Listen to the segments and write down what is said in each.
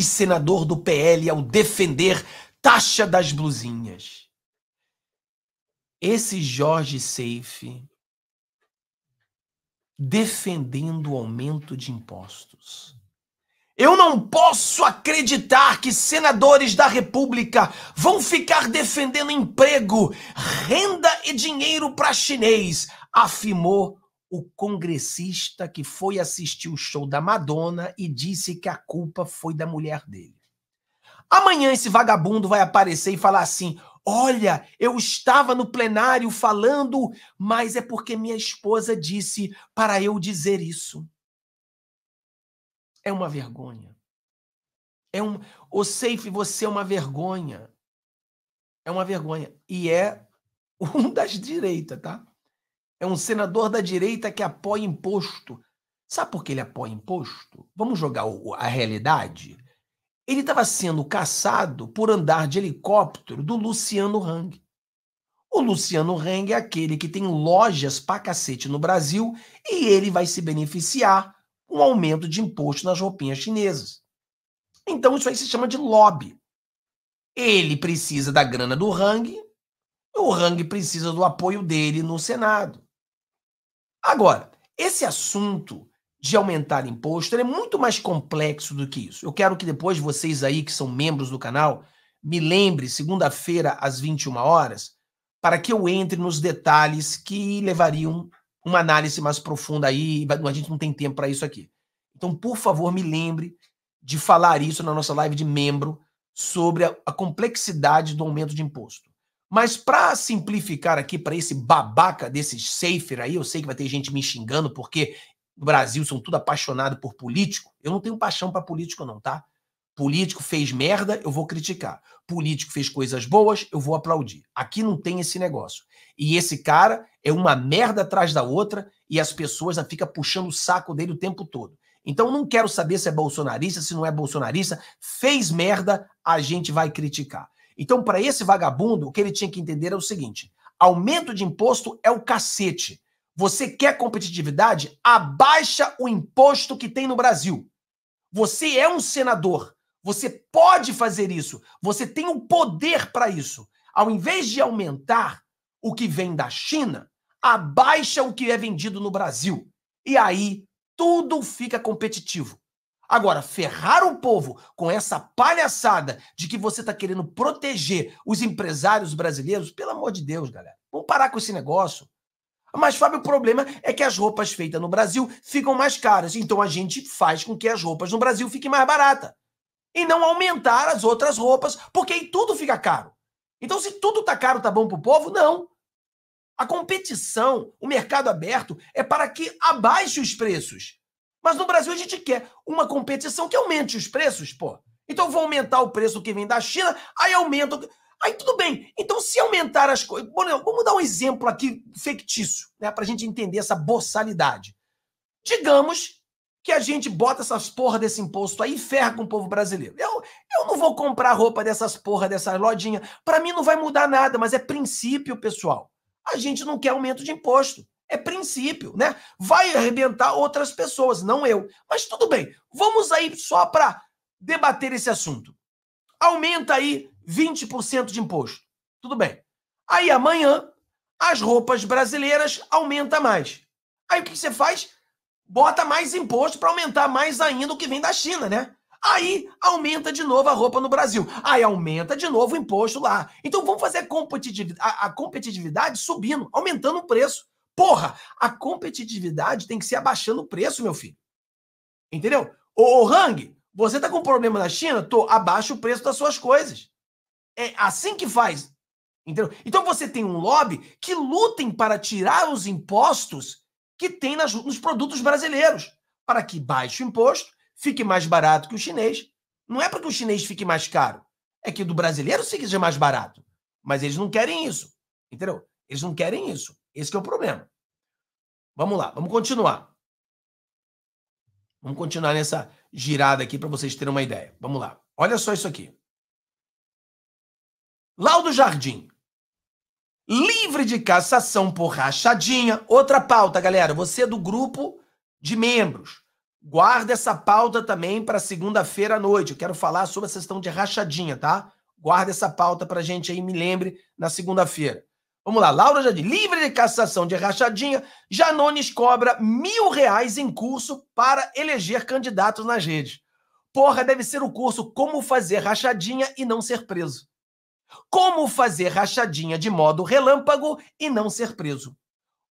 ex-senador do PL ao defender taxa das blusinhas. Esse Jorge Seif defendendo o aumento de impostos. Eu não posso acreditar que senadores da República vão ficar defendendo emprego, renda e dinheiro para chinês, afirmou o congressista que foi assistir o show da Madonna e disse que a culpa foi da mulher dele. Amanhã esse vagabundo vai aparecer e falar assim: olha, eu estava no plenário falando, mas é porque minha esposa disse para eu dizer isso. É uma vergonha. Ô Seif, você é uma vergonha. É uma vergonha. E é um das direitas, tá? É um senador da direita que apoia imposto. Sabe por que ele apoia imposto? Vamos jogar a realidade? Ele estava sendo caçado por andar de helicóptero do Luciano Hang. O Luciano Hang é aquele que tem lojas pra cacete no Brasil e ele vai se beneficiar com um aumento de imposto nas roupinhas chinesas. Então isso aí se chama de lobby. Ele precisa da grana do Hang e o Hang precisa do apoio dele no Senado. Agora, esse assunto de aumentar imposto, ele é muito mais complexo do que isso. Eu quero que depois vocês aí que são membros do canal me lembrem segunda-feira às 21 horas para que eu entre nos detalhes que levariam uma análise mais profunda aí. A gente não tem tempo para isso aqui. Então, por favor, me lembre de falar isso na nossa live de membro sobre a complexidade do aumento de imposto. Mas para simplificar aqui para esse babaca desse Seif aí, eu sei que vai ter gente me xingando porque no Brasil são tudo apaixonado por político. Eu não tenho paixão para político não, tá? Político fez merda, eu vou criticar. Político fez coisas boas, eu vou aplaudir. Aqui não tem esse negócio. E esse cara é uma merda atrás da outra e as pessoas ficam puxando o saco dele o tempo todo. Então eu não quero saber se é bolsonarista, se não é bolsonarista. Fez merda, a gente vai criticar. Então para esse vagabundo, o que ele tinha que entender é o seguinte: aumento de imposto é o cacete. Você quer competitividade? Abaixa o imposto que tem no Brasil. Você é um senador. Você pode fazer isso. Você tem o poder para isso. Ao invés de aumentar o que vem da China, abaixa o que é vendido no Brasil. E aí tudo fica competitivo. Agora, ferrar o povo com essa palhaçada de que você está querendo proteger os empresários brasileiros, pelo amor de Deus, galera. Vamos parar com esse negócio. Mas, Fábio, o problema é que as roupas feitas no Brasil ficam mais caras. Então a gente faz com que as roupas no Brasil fiquem mais baratas. E não aumentar as outras roupas, porque aí tudo fica caro. Então se tudo tá caro, tá bom pro povo? Não. A competição, o mercado aberto, é para que abaixe os preços. Mas no Brasil a gente quer uma competição que aumente os preços, pô. Então eu vou aumentar o preço que vem da China, aí aumenta... Aí tudo bem, então se aumentar as coisas... Vamos dar um exemplo aqui fictício, né, para a gente entender essa borsalidade. Digamos que a gente bota essas porra desse imposto aí e ferra com o povo brasileiro. Eu não vou comprar roupa dessas porra, dessas lojinhas. Para mim não vai mudar nada, mas é princípio, pessoal. A gente não quer aumento de imposto. É princípio, né? Vai arrebentar outras pessoas, não eu. Mas tudo bem, vamos aí só para debater esse assunto. Aumenta aí 20% de imposto. Tudo bem. Aí amanhã, as roupas brasileiras aumentam mais. Aí o que você faz? Bota mais imposto para aumentar mais ainda o que vem da China, né? Aí aumenta de novo a roupa no Brasil. Aí aumenta de novo o imposto lá. Então vamos fazer a competitividade subindo, aumentando o preço. Porra, a competitividade tem que ser abaixando o preço, meu filho. Entendeu? Ô Hang, você tá com problema na China? Tô, abaixa o preço das suas coisas. É assim que faz, entendeu? Então você tem um lobby que lutem para tirar os impostos que tem nos produtos brasileiros, para que baixe o imposto, fique mais barato que o chinês. Não é para que o chinês fique mais caro, é que do brasileiro seja mais barato. Mas eles não querem isso, entendeu? Eles não querem isso. Esse que é o problema. Vamos lá, vamos continuar. Vamos continuar nessa girada aqui para vocês terem uma ideia. Vamos lá, olha só isso aqui. Laudo Jardim, livre de cassação por rachadinha. Outra pauta, galera, você é do grupo de membros. Guarda essa pauta também para segunda-feira à noite. Eu quero falar sobre a questão de rachadinha, tá? Guarda essa pauta para a gente aí, me lembre, na segunda-feira. Vamos lá, Laura já diz, livre de cassação de rachadinha, Janones cobra R$1.000 em curso para eleger candidatos nas redes. Porra, deve ser o curso Como Fazer Rachadinha e Não Ser Preso. Como fazer rachadinha de modo relâmpago e não ser preso.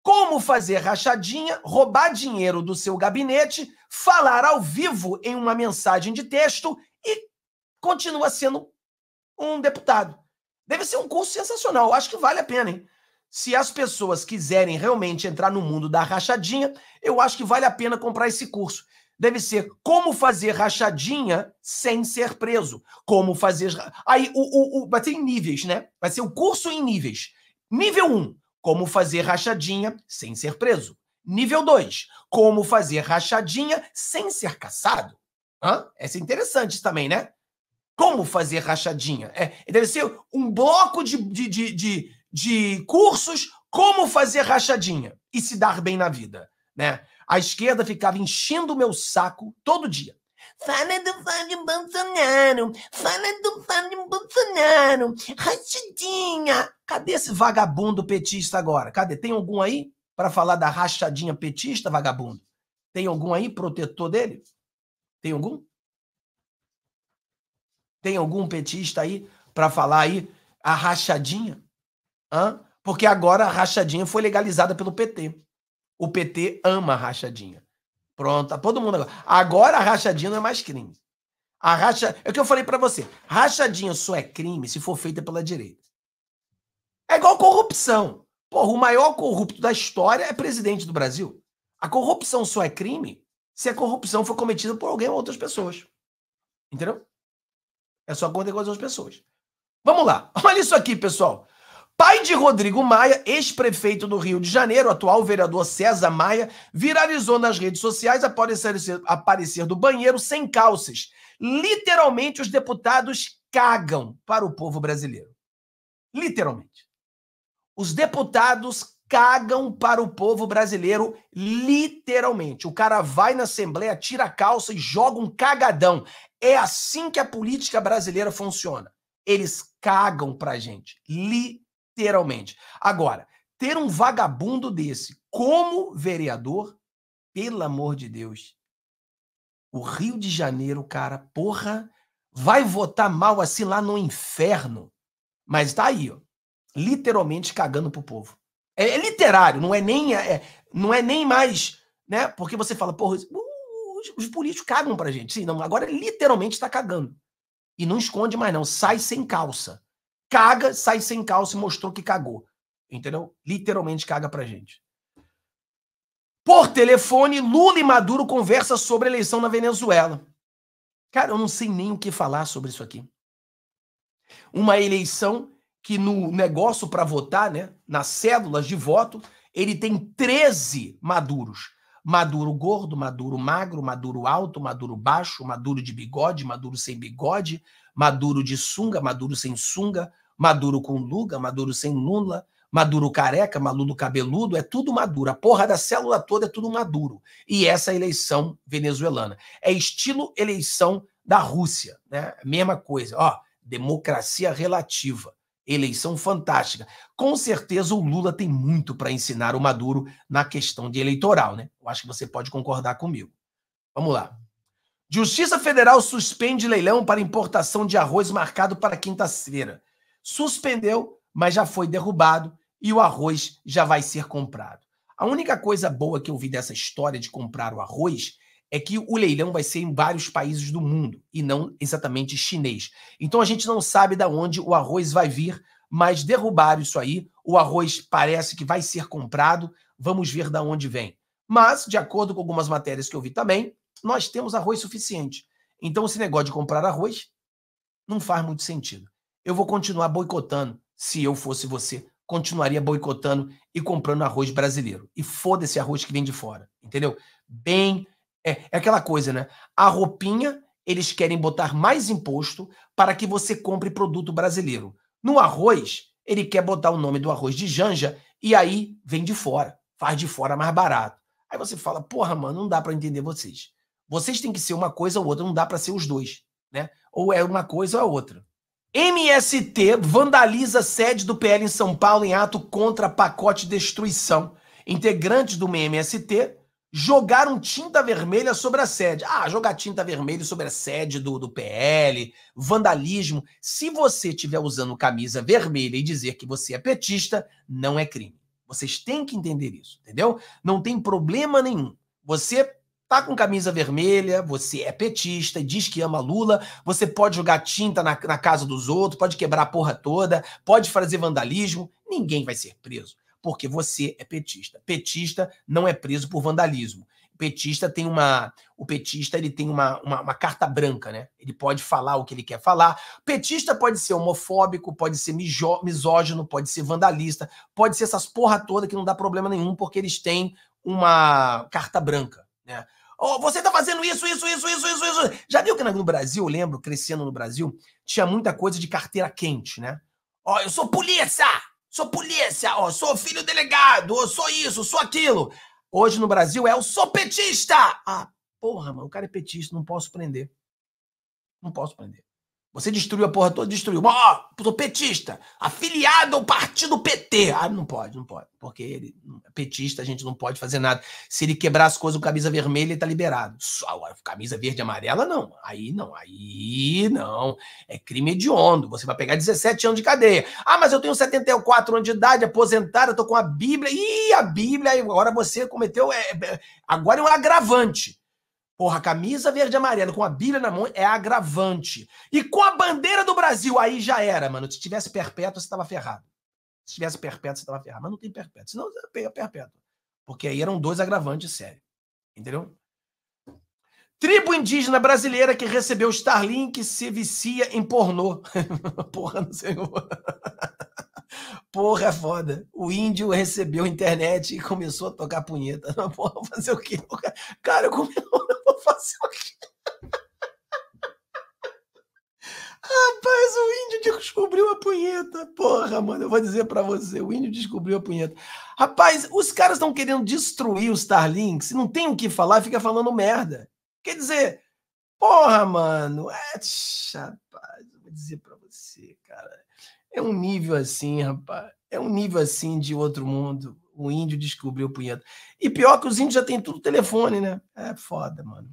Como fazer rachadinha, roubar dinheiro do seu gabinete, falar ao vivo em uma mensagem de texto e continua sendo um deputado. Deve ser um curso sensacional, eu acho que vale a pena, hein? Se as pessoas quiserem realmente entrar no mundo da rachadinha, eu acho que vale a pena comprar esse curso. Deve ser como fazer rachadinha sem ser preso. Como fazer... Aí, vai ter em níveis, né? Vai ser o curso em níveis. Nível 1, como fazer rachadinha sem ser preso. Nível 2, como fazer rachadinha sem ser caçado. Hã? Essa é interessante também, né? Como fazer rachadinha. É, deve ser um bloco de cursos como fazer rachadinha e se dar bem na vida, né? A esquerda ficava enchendo o meu saco todo dia. Fala do Fábio Bolsonaro, fala do Fábio Bolsonaro, rachadinha. Cadê esse vagabundo petista agora? Cadê? Tem algum aí para falar da rachadinha petista, vagabundo? Tem algum aí protetor dele? Tem algum? Tem algum petista aí para falar aí a rachadinha? Hã? Porque agora a rachadinha foi legalizada pelo PT. O PT ama a rachadinha. Pronto, todo mundo agora. Agora a rachadinha não é mais crime. É o que eu falei pra você. Rachadinha só é crime se for feita pela direita. É igual corrupção. Porra, o maior corrupto da história é presidente do Brasil. A corrupção só é crime se a corrupção for cometida por alguém ou outras pessoas. Entendeu? É só contra outras pessoas. Vamos lá. Olha isso aqui, pessoal. Pai de Rodrigo Maia, ex-prefeito do Rio de Janeiro, atual vereador César Maia, viralizou nas redes sociais após aparecer do banheiro sem calças. Literalmente, os deputados cagam para o povo brasileiro. Literalmente. Os deputados cagam para o povo brasileiro, literalmente. O cara vai na Assembleia, tira a calça e joga um cagadão. É assim que a política brasileira funciona. Eles cagam pra gente, literalmente. Literalmente. Agora, ter um vagabundo desse como vereador, pelo amor de Deus. O Rio de Janeiro, cara, porra, vai votar mal assim lá no inferno. Mas tá aí, ó, literalmente cagando pro povo. É literário, não é nem mais, né? Porque você fala, porra, os políticos cagam pra gente. Sim, não, agora literalmente tá cagando. E não esconde mais não, sai sem calça. Caga, sai sem calça e mostrou que cagou. Entendeu? Literalmente caga pra gente. Por telefone, Lula e Maduro conversam sobre a eleição na Venezuela. Cara, eu não sei nem o que falar sobre isso aqui. Uma eleição que no negócio pra votar, né, nas cédulas de voto, ele tem 13 Maduros. Maduro gordo, Maduro magro, Maduro alto, Maduro baixo, Maduro de bigode, Maduro sem bigode, Maduro de sunga, Maduro sem sunga, Maduro com Lula, Maduro sem Lula, Maduro careca, Maduro cabeludo, é tudo Maduro. A porra da célula toda é tudo Maduro. E essa eleição venezuelana é estilo eleição da Rússia, né? Mesma coisa, ó, democracia relativa, eleição fantástica. Com certeza o Lula tem muito para ensinar o Maduro na questão de eleitoral, né? Eu acho que você pode concordar comigo. Vamos lá. Justiça Federal suspende leilão para importação de arroz marcado para quinta-feira. Suspendeu, mas já foi derrubado e o arroz já vai ser comprado. A única coisa boa que eu vi dessa história de comprar o arroz é que o leilão vai ser em vários países do mundo e não exatamente chinês. Então a gente não sabe de onde o arroz vai vir, mas derrubaram isso aí. O arroz parece que vai ser comprado, vamos ver de onde vem. Mas, de acordo com algumas matérias que eu vi também, nós temos arroz suficiente. Então, esse negócio de comprar arroz não faz muito sentido. Eu vou continuar boicotando. Se eu fosse você, continuaria boicotando e comprando arroz brasileiro. E foda-se arroz que vem de fora, entendeu? Bem, é aquela coisa, né? A roupinha, eles querem botar mais imposto para que você compre produto brasileiro. No arroz, ele quer botar o nome do arroz de Janja e aí vem de fora. Faz de fora mais barato. Aí você fala, porra, mano, não dá para entender vocês. Vocês têm que ser uma coisa ou outra, não dá para ser os dois, né? Ou é uma coisa ou é outra. MST vandaliza sede do PL em São Paulo em ato contra pacote de destruição. Integrantes do MST jogaram tinta vermelha sobre a sede. Ah, jogar tinta vermelha sobre a sede do PL, vandalismo. Se você estiver usando camisa vermelha e dizer que você é petista, não é crime. Vocês têm que entender isso, entendeu? Não tem problema nenhum. Você tá com camisa vermelha, você é petista, diz que ama Lula, você pode jogar tinta na casa dos outros, pode quebrar a porra toda, pode fazer vandalismo, ninguém vai ser preso, porque você é petista. Petista não é preso por vandalismo. Petista tem uma carta branca, né? Ele pode falar o que ele quer falar. Petista pode ser homofóbico, pode ser misógino, pode ser vandalista, pode ser essas porra toda que não dá problema nenhum, porque eles têm uma carta branca, né? Oh, você tá fazendo isso. Já viu que no Brasil, eu lembro, crescendo no Brasil, tinha muita coisa de carteira quente, né? Ó, eu sou polícia! Sou polícia! Ó, sou filho delegado! Ó, sou isso, sou aquilo! Hoje no Brasil é eu sou petista! Ah, porra, mano, o cara é petista, não posso prender. Não posso prender. Você destruiu a porra toda, destruiu. Ó, sou petista, afiliado ao partido PT. Ah, não pode, não pode. Porque ele é petista, a gente não pode fazer nada. Se ele quebrar as coisas com camisa vermelha, ele tá liberado. Só camisa verde e amarela, não. Aí não, aí não. É crime hediondo. Você vai pegar 17 anos de cadeia. Ah, mas eu tenho 74 anos de idade, aposentado, eu tô com a Bíblia. Ih, a Bíblia, agora você cometeu... agora é um agravante. Porra, camisa verde e amarela com a Bíblia na mão é agravante. E com a bandeira do Brasil, aí já era, mano. Se tivesse perpétuo, você tava ferrado. Se tivesse perpétuo, você tava ferrado. Mas não tem perpétuo. Senão, é perpétuo. Porque aí eram dois agravantes sérios. Entendeu? Tribo indígena brasileira que recebeu Starlink se vicia em pornô. Porra, não sei. Porra, é foda. O índio recebeu internet e começou a tocar punheta. Porra, vou fazer o quê? Cara, eu vou fazer o quê? Rapaz, o índio descobriu a punheta. Porra, mano, eu vou dizer pra você. O índio descobriu a punheta. Rapaz, os caras estão querendo destruir o Starlink. Se não tem o que falar, fica falando merda. Quer dizer, porra, mano. Rapaz, eu vou dizer pra você, cara. É um nível assim, rapaz. É um nível assim de outro mundo. O índio descobriu o punheta. E pior que os índios já têm tudo telefone, né? É foda, mano.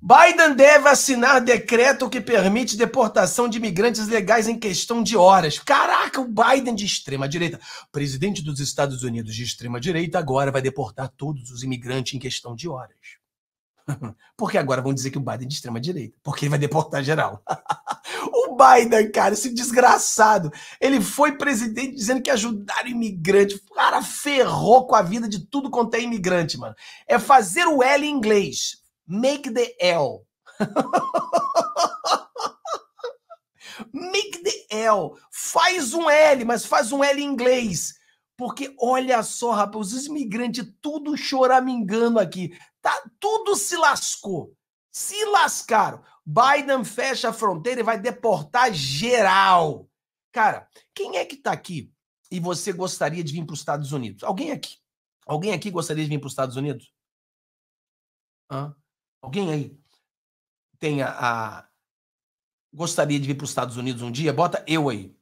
Biden deve assinar decreto que permite deportação de imigrantes legais em questão de horas. Caraca, o Biden de extrema-direita. Presidente dos Estados Unidos de extrema-direita agora vai deportar todos os imigrantes em questão de horas. Porque agora vão dizer que o Biden é de extrema-direita. Porque ele vai deportar geral. O Biden, cara, esse desgraçado. Ele foi presidente dizendo que ajudaram imigrante. O cara ferrou com a vida de tudo quanto é imigrante, mano. É fazer o L em inglês. Make the L. Make the L. Faz um L, mas faz um L em inglês. Porque olha só, rapaz, os imigrantes tudo choramingando aqui. Tá, tudo se lascou. Se lascaram. Biden fecha a fronteira e vai deportar geral. Cara, quem é que tá aqui e você gostaria de vir para os Estados Unidos? Alguém aqui? Alguém aqui gostaria de vir para os Estados Unidos? Hã? Alguém aí tem gostaria de vir para os Estados Unidos um dia? Bota eu aí.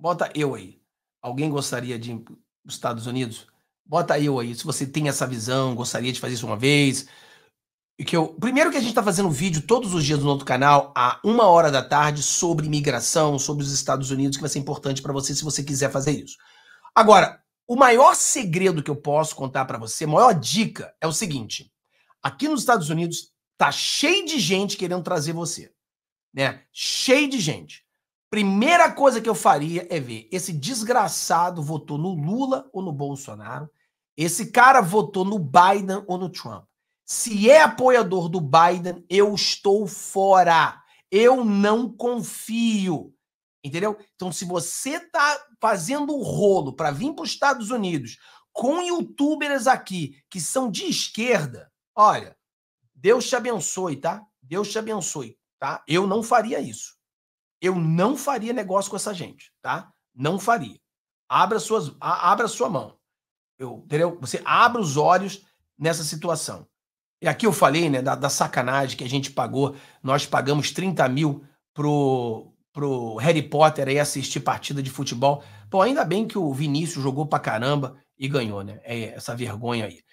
Bota eu aí. Alguém gostaria de ir para os Estados Unidos? Bota eu aí, se você tem essa visão, gostaria de fazer isso uma vez. Primeiro que a gente está fazendo vídeo todos os dias no outro canal, a 13h sobre imigração, sobre os Estados Unidos, que vai ser importante para você se você quiser fazer isso. Agora, o maior segredo que eu posso contar para você, a maior dica é o seguinte. Aqui nos Estados Unidos tá cheio de gente querendo trazer você, né? Cheio de gente. Primeira coisa que eu faria é ver, esse desgraçado votou no Lula ou no Bolsonaro, esse cara votou no Biden ou no Trump. Se é apoiador do Biden, eu estou fora. Eu não confio. Entendeu? Então, se você tá fazendo o rolo para vir para os Estados Unidos com youtubers aqui que são de esquerda, olha, Deus te abençoe, tá? Deus te abençoe, tá? Eu não faria isso. Eu não faria negócio com essa gente, tá? Não faria. Abra sua mão. Entendeu? Você abre os olhos nessa situação. E aqui eu falei, né, da sacanagem que a gente pagou. Nós pagamos 30 mil pro Harry Potter aí assistir partida de futebol. Pô, ainda bem que o Vinícius jogou pra caramba e ganhou, né? É essa vergonha aí.